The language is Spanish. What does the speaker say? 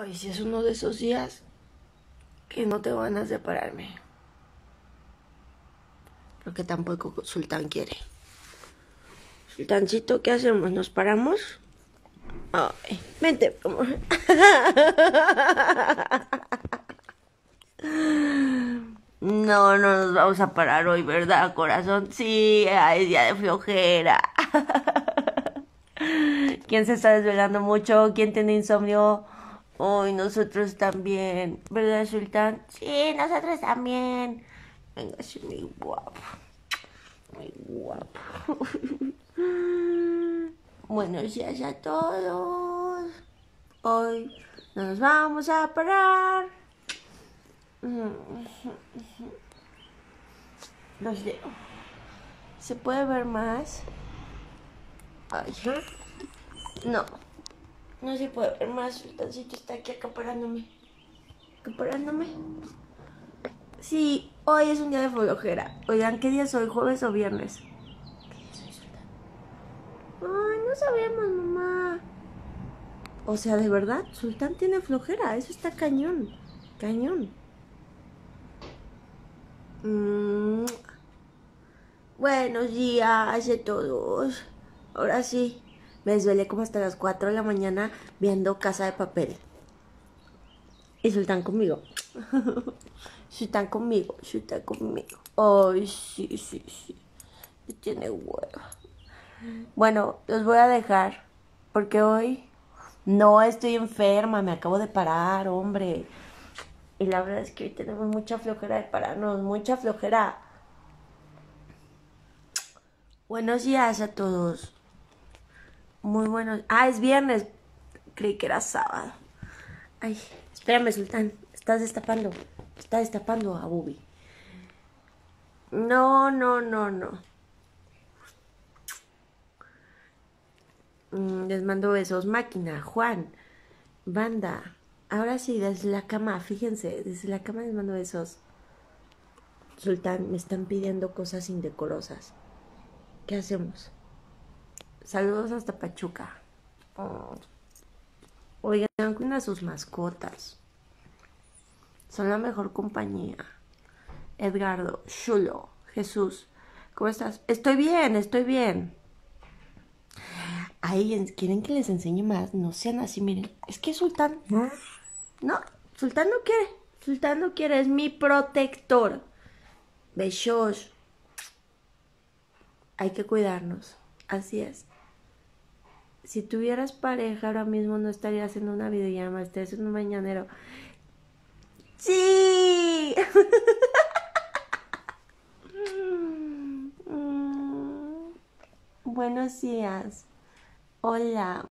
Hoy sí es uno de esos días que no te van a separarme, porque tampoco Sultán quiere. Sultancito, ¿qué hacemos? ¿Nos paramos? Ay, vente, amor. No, no nos vamos a parar hoy, ¿verdad, corazón? Sí, es día de flojera. ¿Quién se está desvelando mucho? ¿Quién tiene insomnio? Hoy nosotros también, ¿verdad, Sultán? Sí, nosotros también. Venga, soy muy guapo. Muy guapo. Buenos días a todos. Hoy no nos vamos a parar. Los dejo. ¿Se puede ver más? Ay, no. No se puede ver más. Sultancito está aquí acaparándome. ¿Acaparándome? Sí, hoy es un día de flojera. Oigan, ¿qué día soy? ¿Jueves o viernes? ¿Qué día soy, Sultán? Ay, no sabemos, mamá. O sea, de verdad, Sultán tiene flojera. Eso está cañón. Cañón. Buenos días a todos. Ahora sí, me desvelé como hasta las 4 de la mañana viendo Casa de Papel. Y Sultán conmigo. Sultán conmigo. Ay, sí. Tiene huevo. Bueno, los voy a dejar, porque hoy no estoy enferma, me acabo de parar, hombre. Y la verdad es que hoy tenemos mucha flojera de pararnos, mucha flojera. Buenos días a todos. Muy buenos. Ah, es viernes. Creí que era sábado. Ay, espérame, Sultán. Estás destapando. Está destapando a Bubi. No. Les mando besos. Máquina, Juan, banda. Ahora sí, desde la cama, fíjense, desde la cama les mando besos. Sultán, me están pidiendo cosas indecorosas. ¿Qué hacemos? Saludos hasta Pachuca. Oh. Oigan, cuiden a sus mascotas. Son la mejor compañía. Edgardo, chulo, Jesús, ¿cómo estás? Estoy bien. Ay, ¿quieren que les enseñe más? No sean así, miren. Es que Sultán... No, Sultán no quiere. Sultán no quiere, es mi protector. Besos. Hay que cuidarnos. Así es. Si tuvieras pareja ahora mismo no estarías en una videollamada, estarías en un mañanero. ¡Sí! Buenos días. Hola.